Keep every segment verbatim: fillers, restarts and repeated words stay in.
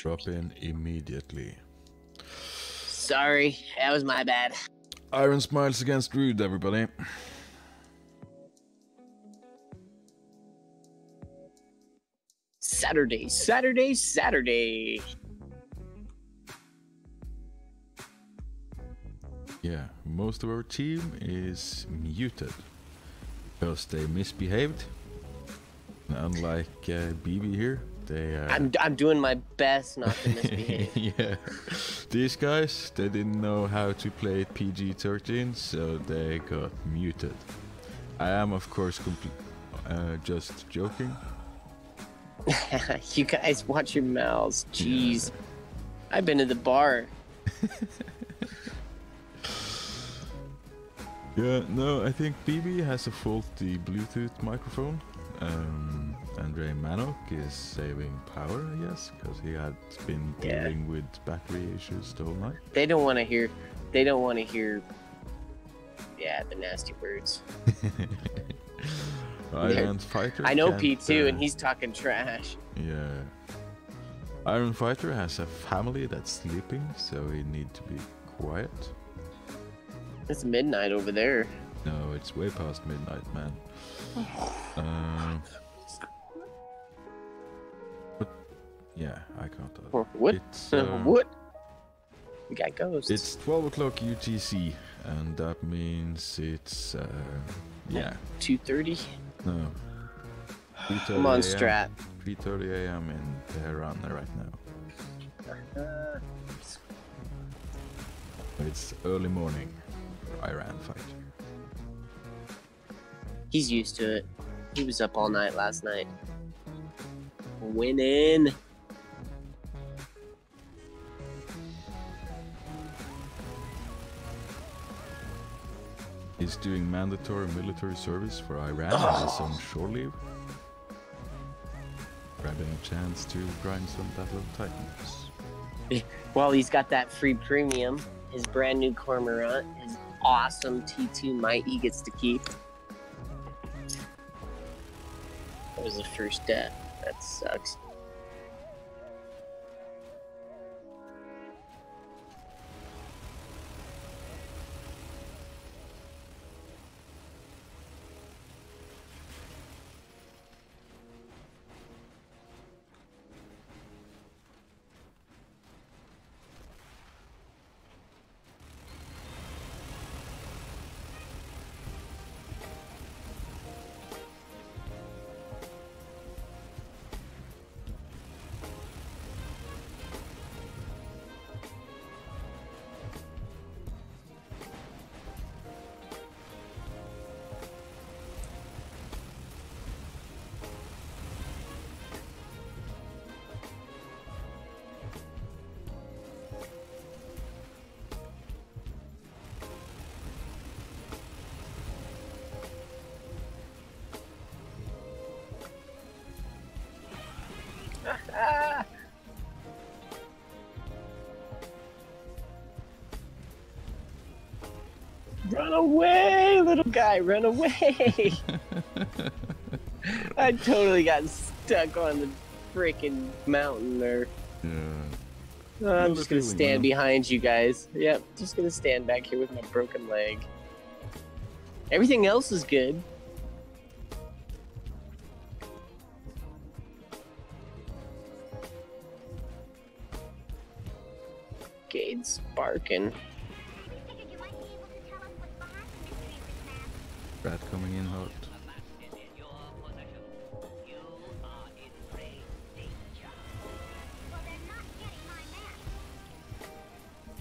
Drop in immediately. Sorry, that was my bad. Iron Smiles against Rude, everybody. Saturday, Saturday, Saturday. Yeah, most of our team is muted because they misbehaved. Unlike uh, B B here, they. Uh... I'm I'm doing my best not to misbehave. Yeah, these guys, they didn't know how to play P G thirteen, so they got muted. I am of course complete, uh, just joking. You guys, watch your mouths. Jeez, yeah. I've been to the bar. Yeah, no, I think B B has a faulty Bluetooth microphone. Um, Andre Manok is saving power, I guess, because he had been yeah. dealing with battery issues the whole night. They don't want to hear. They don't want to hear. Yeah, the nasty words. Iron Fighter. I know P two, uh, and he's talking trash. Yeah. Iron Fighter has a family that's sleeping, so he need to be quiet. It's midnight over there. No, it's way past midnight, man. Uh, but yeah, I can't. Uh, what? It's, um, what? We got ghosts. It's twelve o'clock U T C, and that means it's uh, yeah. Two thirty. No. Come on, Strat. Three thirty a m in Tehran right now. Uh, it's early morning. Iran Fighter. He's used to it. He was up all night last night. Winning. He's doing mandatory military service for Iran. Oh. He's on shore leave. Grabbing a chance to grind some Battle of Titans. Well, he's got that free premium. His brand new Cormorant. His awesome T two might he gets to keep. That was the first death. That sucks. Run away, little guy, run away. I totally got stuck on the freaking mountain there. Yeah. Oh, I'm just gonna stand behind you guys. Yep, just gonna stand back here with my broken leg. Everything else is good. Gade's sparking. Rat coming in hot.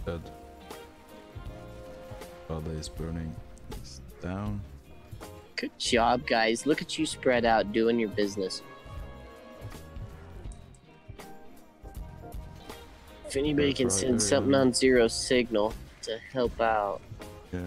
Dead. Father is burning. It's down. Good job, guys. Look at you spread out doing your business. If anybody can send something on zero signal to help out. Yeah.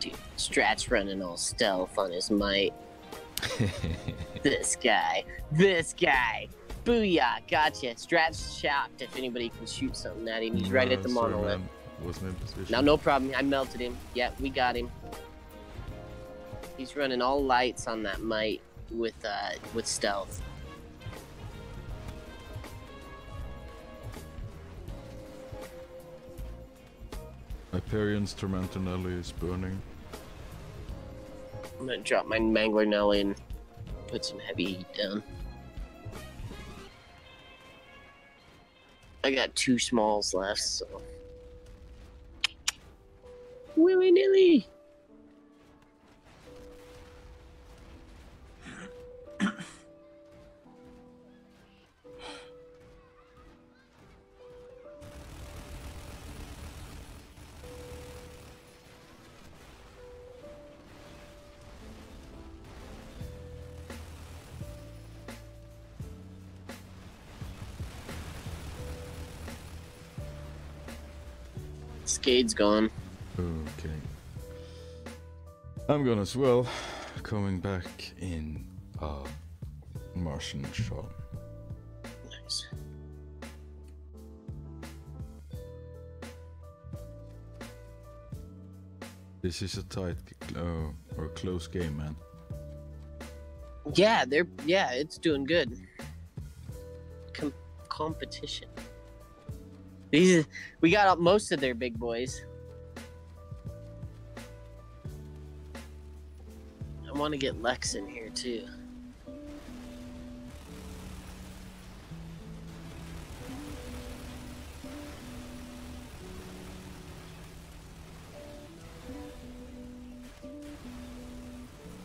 Dude, Strat's running all stealth on his might. This guy. This guy. Booyah, gotcha. Strat's shocked if anybody can shoot something at him. He's no, right at the sorry, monolith. Man. Wasn't in position. No, no problem. I melted him. Yeah, we got him. He's running all lights on that mite with uh, with stealth. Hyperion's Tormentinelli is burning. I'm gonna drop my Manglinelli and put some heavy heat down. I got two smalls left, so... willy-nilly! Scade's gone. Okay. I'm gonna swell. Coming back in a Martian shot. Nice. This is a tight uh, or close game, man. Yeah, they're yeah, it's doing good. Com competition. These, we got up most of their big boys. I want to get Lex in here too.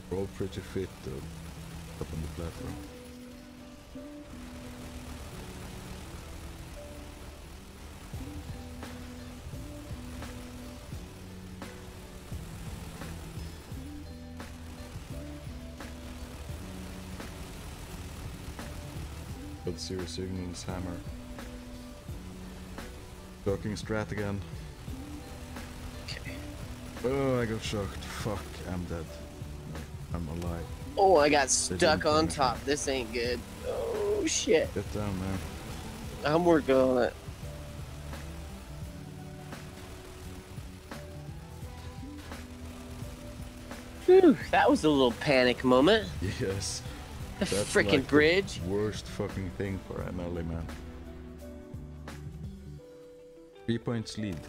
We're all pretty fit though, up on the platform. Zero signals, hammer. Docking strat again. Okay. Oh, I got shocked. Fuck, I'm dead. No, I'm alive. Oh, I got stuck on top. This ain't good. Oh, shit. Get down, man. I'm working on it. Whew, that was a little panic moment. Yes. The freaking like bridge. The worst fucking thing for an early man. Three points lead.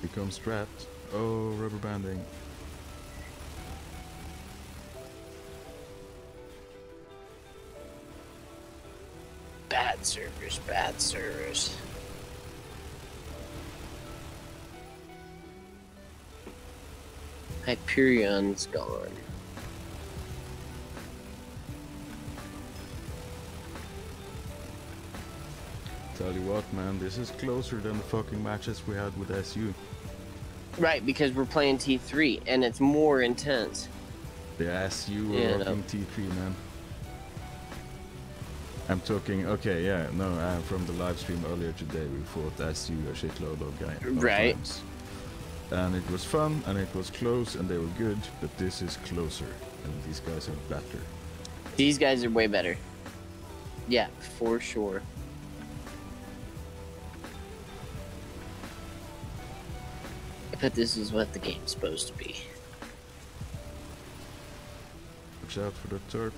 Becomes trapped. Oh, rubber banding. Bad servers, bad servers. Hyperion's gone. Tell you what, man, this is closer than the fucking matches we had with S U. Right, because we're playing T three, and it's more intense. The S U were yeah, rocking no. T three, man. I'm talking, okay, yeah, no, uh, from the live stream earlier today, we fought S U a shitload of guys. Right. Times. And it was fun, and it was close, and they were good, but this is closer, and these guys are better. These guys are way better. Yeah, for sure. But this is what the game's supposed to be. Watch out for the turp.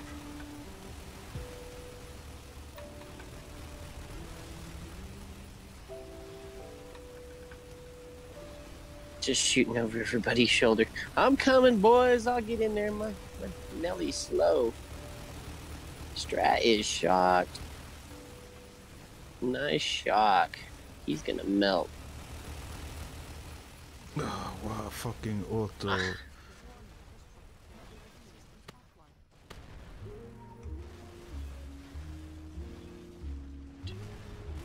Just shooting over everybody's shoulder. I'm coming, boys. I'll get in there. My, my Nelly's slow. Strat is shocked. Nice shock. He's gonna melt. Oh, wow, fucking auto.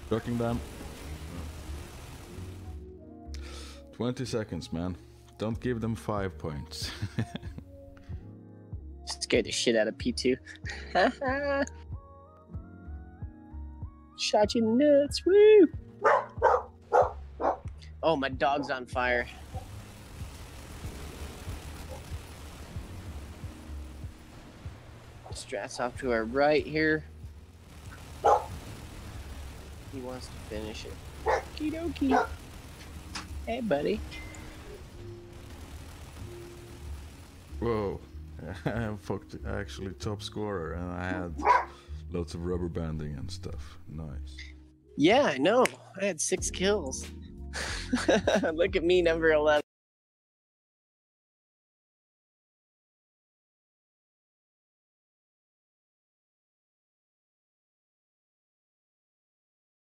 Ducking down. twenty seconds, man. Don't give them five points. Scared the shit out of P two. Shot you nuts, woo! Oh, my dog's on fire. Strat's off to our right here. He wants to finish it. Okie dokie. Hey, buddy. Whoa. I'm fucked, actually top scorer, and I had lots of rubber banding and stuff. Nice. Yeah, I know. I had six kills. Look at me, number eleven.